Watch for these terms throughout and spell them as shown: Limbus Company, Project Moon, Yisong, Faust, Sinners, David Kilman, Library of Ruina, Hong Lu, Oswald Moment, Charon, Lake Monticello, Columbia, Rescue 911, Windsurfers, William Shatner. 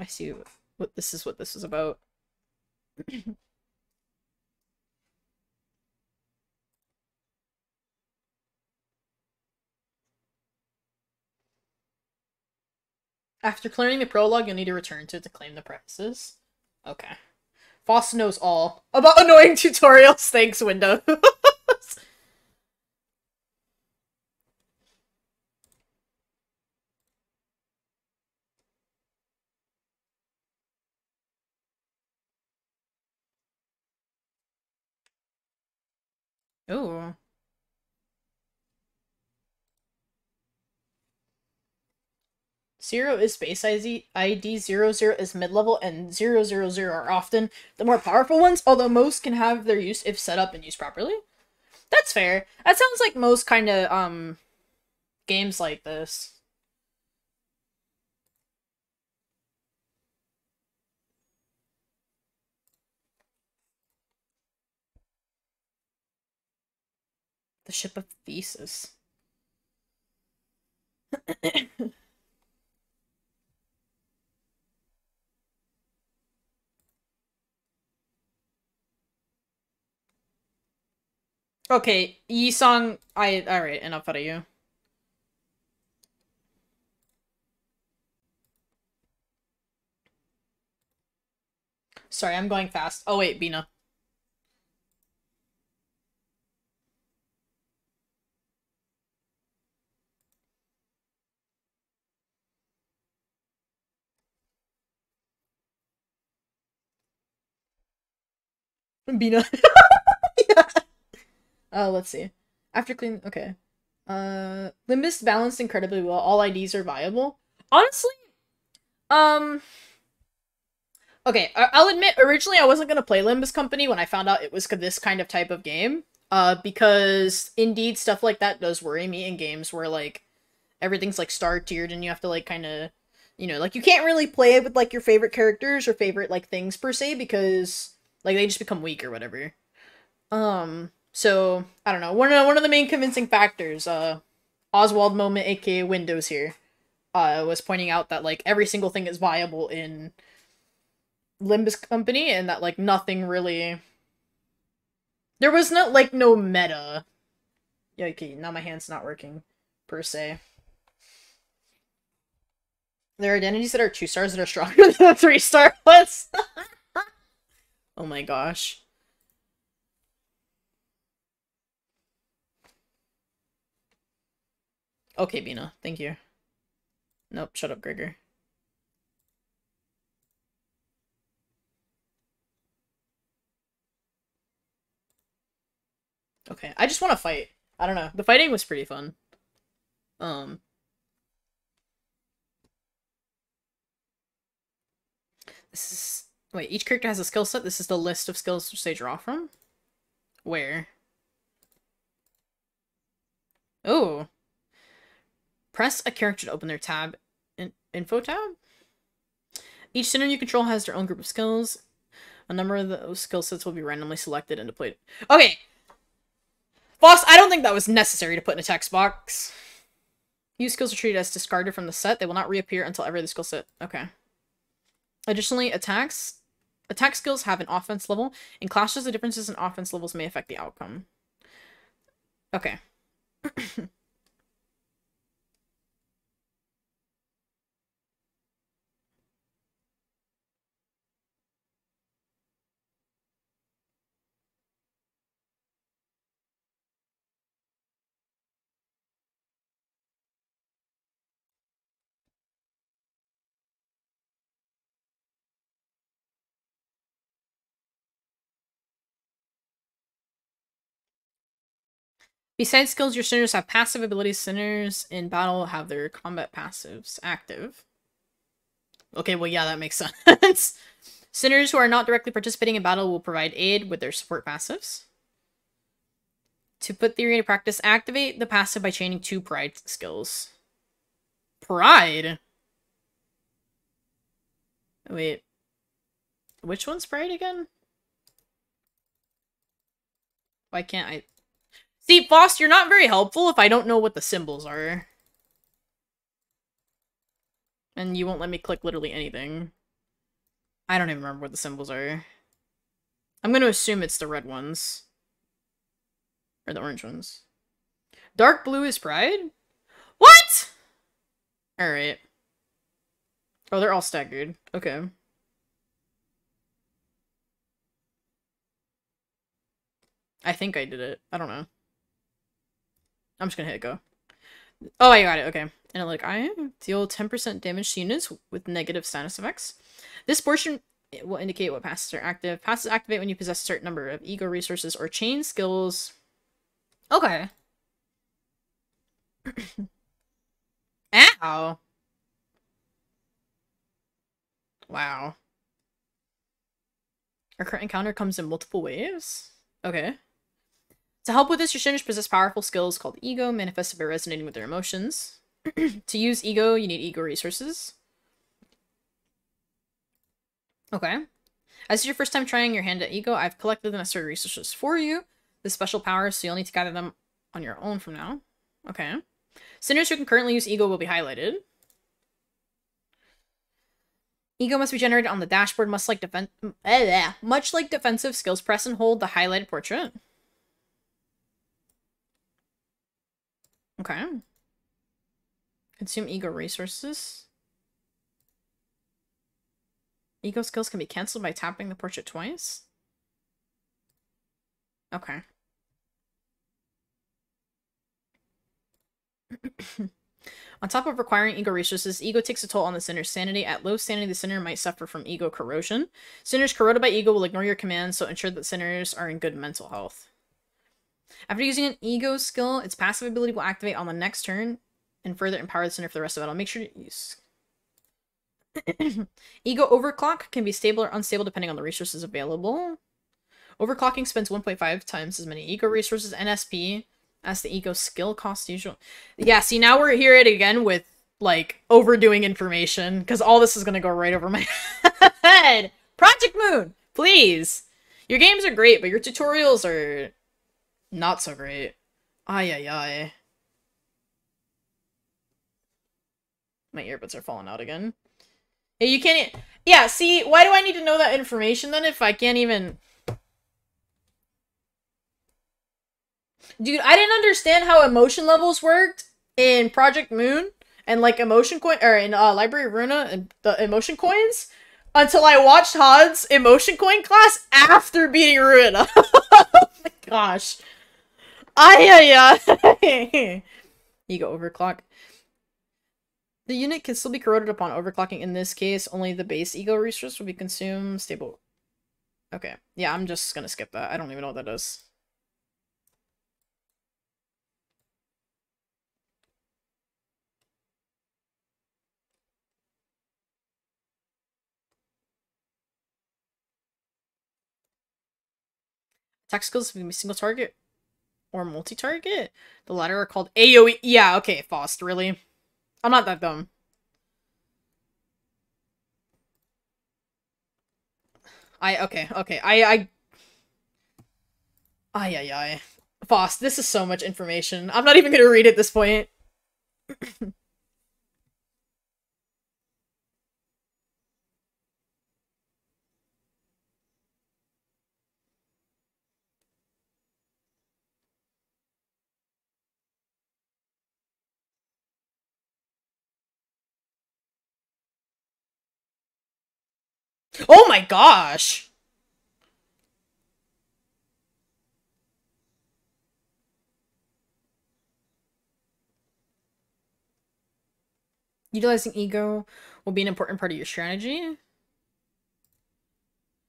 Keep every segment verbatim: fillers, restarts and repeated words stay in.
I see what this is what this is about. After clearing the prologue, you'll need to return to it to claim the premises. Okay. Faust knows all about annoying tutorials. Thanks, Windows. Oh. Zero is base I D, I D zero zero is mid-level, and zero zero zero are often the more powerful ones, although most can have their use if set up and used properly. That's fair. That sounds like most kind of um games like this. The ship of Thesis. Okay, Yisong, I- alright, enough out of you. Sorry, I'm going fast. Oh wait, Bina. Bina. Yeah. Uh, let's see. After clean, okay. Uh, Limbus balanced incredibly well. All I Ds are viable. Honestly, um, okay. I I'll admit, originally I wasn't gonna play Limbus Company when I found out it was this kind of type of game. Uh, because indeed stuff like that does worry me in games where like everything's like star tiered and you have to like kind of, you know, like you can't really play it with like your favorite characters or favorite like things per se because like they just become weak or whatever. Um. So, I don't know, one of, one of the main convincing factors, uh, Oswald Moment, aka Windows here, uh, was pointing out that, like, every single thing is viable in Limbus Company, and that, like, nothing really... There was not, like, no meta. Yikes, now my hand's not working, per se. There are identities that are two stars that are stronger than three-star ones. Oh my gosh. Okay, Bina. Thank you. Nope, shut up, Gregor. Okay, I just want to fight. I don't know. The fighting was pretty fun. Um. This is... Wait, each character has a skill set? This is the list of skills they draw from? Where? Oh. Press a character to open their tab, in info tab. Each center you control has their own group of skills. A number of those skill sets will be randomly selected and deployed. Okay. Boss, I don't think that was necessary to put in a text box. Used skills are treated as discarded from the set. They will not reappear until every other skill set. Okay. Additionally, attacks. Attack skills have an offense level. In clashes, the differences in offense levels may affect the outcome. Okay. Besides skills, your sinners have passive abilities. Sinners in battle have their combat passives active. Okay, well, yeah, that makes sense. Sinners who are not directly participating in battle will provide aid with their support passives. To put theory into practice, activate the passive by chaining two pride skills. Pride? Wait. Which one's pride again? Why can't I... See, Faust, you're not very helpful if I don't know what the symbols are. And you won't let me click literally anything. I don't even remember what the symbols are. I'm going to assume it's the red ones. Or the orange ones. Dark blue is pride? What?! Alright. Oh, they're all staggered. Okay. I think I did it. I don't know. I'm just gonna hit go. Oh, I got it. Okay. And like, I deal ten percent damage to units with negative status effects. This portion will indicate what passes are active. Passes activate when you possess a certain number of ego resources or chain skills. Okay. Ow. Wow. Our current encounter comes in multiple waves? Okay. To help with this, your Shinish possess powerful skills called ego, manifested by resonating with their emotions. To use ego, you need ego resources. Okay. As it's your first time trying your hand at ego, I've collected the necessary resources for you. The special powers, so you'll need to gather them on your own from now. Okay. Sinners who can currently use ego will be highlighted. Ego must be generated on the dashboard, must like defen- bleh, much like defensive skills. Press and hold the highlighted portrait. Okay. Consume ego resources. Ego skills can be cancelled by tapping the portrait twice. Okay. On top of requiring ego resources, ego takes a toll on the sinner's sanity. At low sanity, the sinner might suffer from ego corrosion. Sinners corroded by ego will ignore your commands, so ensure that sinners are in good mental health. After using an ego skill, its passive ability will activate on the next turn and further empower the sinner for the rest of battle. Make sure to use... Ego overclock can be stable or unstable depending on the resources available. Overclocking spends one point five times as many ego resources and S P as the ego skill cost usual. Yeah, see, now we're here again with, like, overdoing information, because all this is going to go right over my head. Project Moon, please. Your games are great, but your tutorials are not so great. Ay, ay, ay. My earbuds are falling out again. Yeah, you can't... Yeah, see, why do I need to know that information, then, if I can't even... Dude, I didn't understand how emotion levels worked in Project Moon and like emotion coin or in uh, Library of Ruina and the emotion coins until I watched Hod's emotion coin class after beating Ruina. Oh my gosh. Ay ay ay. Ego overclock. The unit can still be corroded upon overclocking. In this case, only the base ego resource will be consumed. Stable. Okay. Yeah, I'm just gonna skip that. I don't even know what that is. Attack skills can be single target or multi-target. The latter are called A O E. Yeah, okay, Faust, really? I'm not that dumb. I, okay, okay. I, I... Ay, ay, ay. Faust, this is so much information. I'm not even gonna read at this point. Oh my gosh! Utilizing ego will be an important part of your strategy.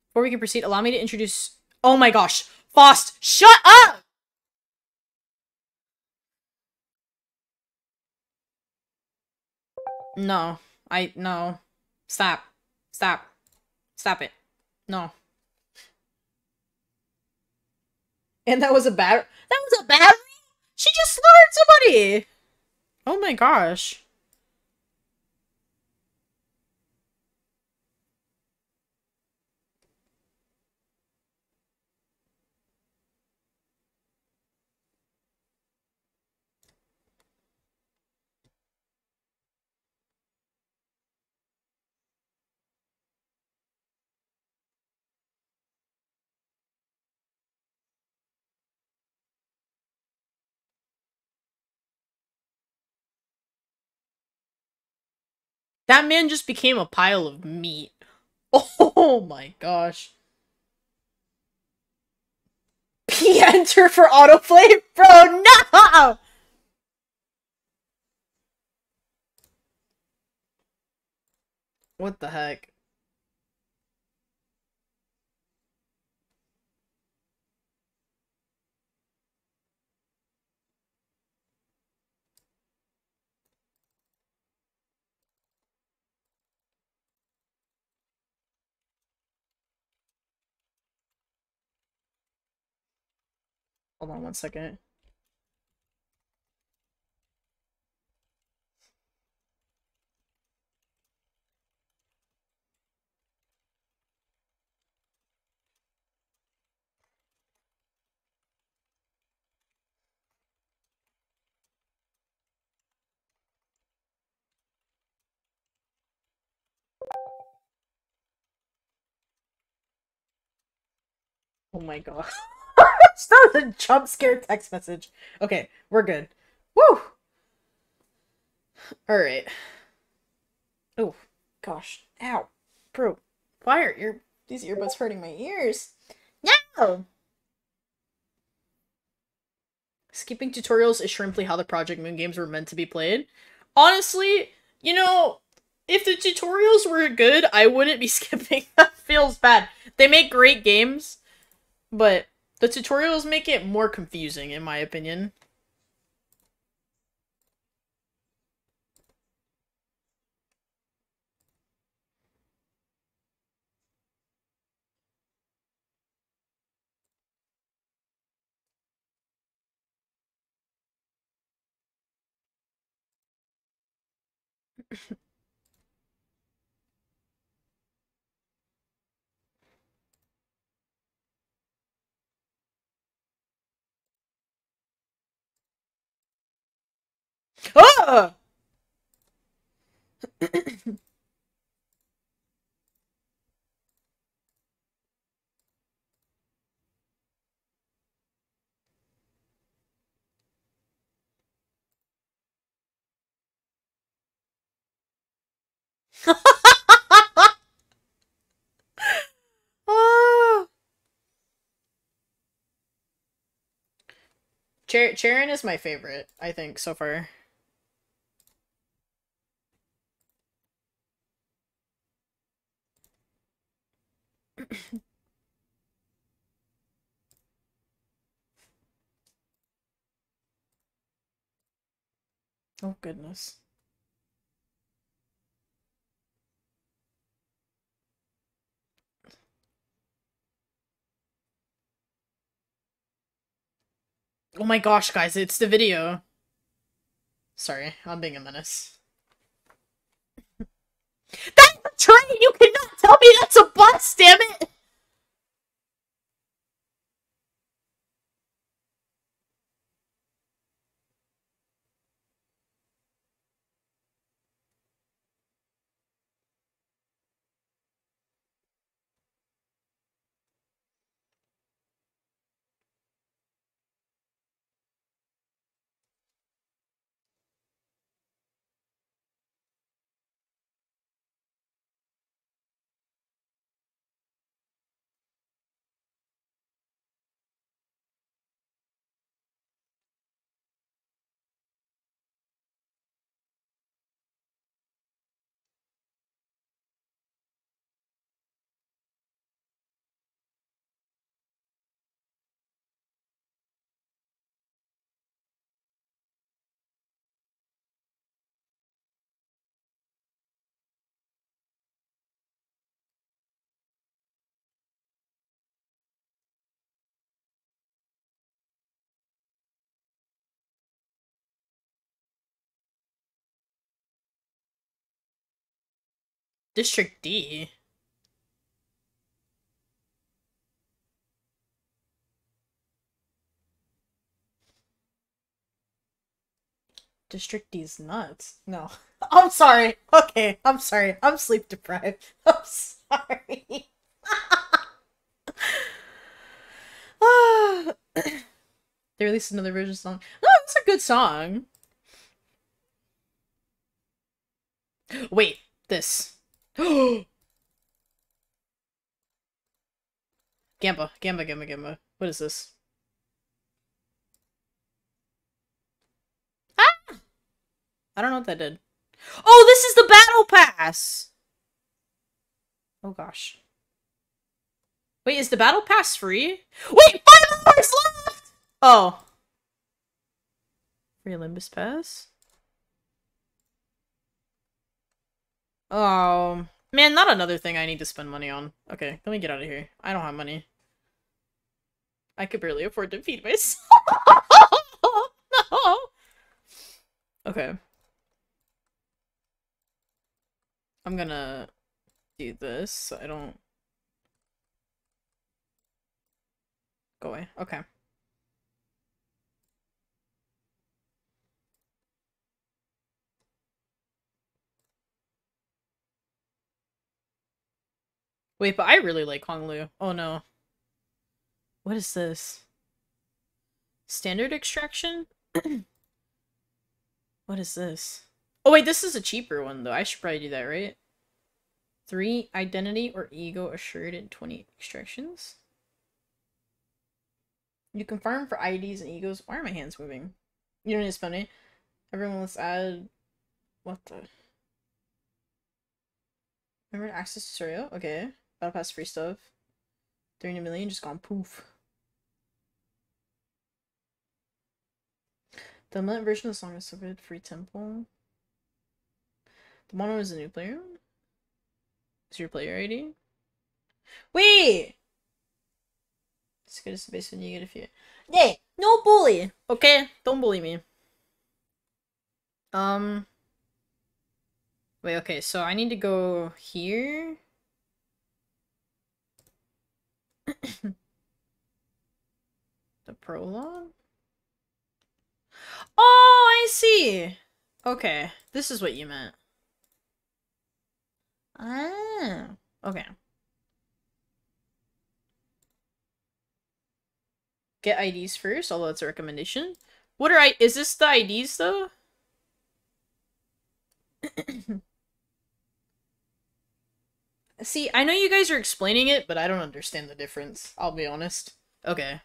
Before we can proceed, allow me to introduce... Oh my gosh! Faust, shut up! No. I... No. Stop. Stop. Stop it. No. And that was a battery? That was a battery? She just slaughtered somebody! Oh my gosh. That man just became a pile of meat. Oh my gosh. P enter for autoplay? Bro, no! What the heck? Hold on one second. Oh my god. That was a jump scare text message. Okay, we're good. Woo! Alright. Oh, gosh. Ow. Bro, why are your these earbuds hurting my ears? No! Skipping tutorials is shrimply how the Project Moon games were meant to be played. Honestly, you know, if the tutorials were good, I wouldn't be skipping. That feels bad. They make great games, but... the tutorials make it more confusing, in my opinion. Oh! Oh. Char Charon is my favorite, I think, so far. Oh, goodness. Oh my gosh, guys, it's the video. Sorry, I'm being a menace. That's a train! You cannot tell me that's a bus, damn it! District D? District D's nuts. No. I'm sorry. Okay, I'm sorry. I'm sleep deprived. I'm sorry. They released another version song. No, oh, it's a good song. Wait. this. Gamba, Gamba, Gamba, Gamba. What is this? Ah! I don't know what that did. Oh, this is the battle pass! Oh gosh. Wait, is the battle pass free? Wait, five hours left! Oh. Free Limbus pass? Oh, man, not another thing I need to spend money on. Okay, let me get out of here. I don't have money. I could barely afford to feed myself. No! Okay. I'm gonna do this so I don't... Go away. Okay. Wait, but I really like Hong Lu. Oh no. What is this? Standard extraction? What is this? Oh wait, this is a cheaper one though. I should probably do that, right? Three identity or ego assured in twenty extractions. You confirm for I Ds and egos. Why are my hands moving? You don't need to spend it. Everyone, let's add. What the? Remember access tutorial? Okay. Battle pass free stuff. three hundred million just gone poof. The minute version of the song is so good. Free temple. The mono is a new player. Is your player I D? Wait! It's good as the base when you get a few. Hey! No bully! Okay? Don't bully me. Um. Wait, okay, so I need to go here. The prologue? Oh, I see! Okay, this is what you meant. Ah, okay. Get I Ds first, although it's a recommendation. What are I- is this the I Ds though? See, I know you guys are explaining it, but I don't understand the difference. I'll be honest. Okay.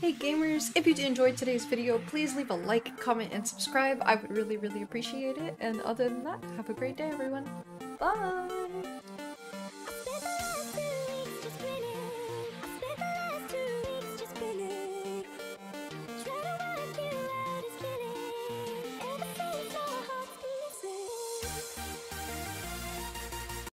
Hey gamers, if you enjoyed today's video, please leave a like, comment, and subscribe. I would really, really appreciate it. And other than that, have a great day everyone. Bye!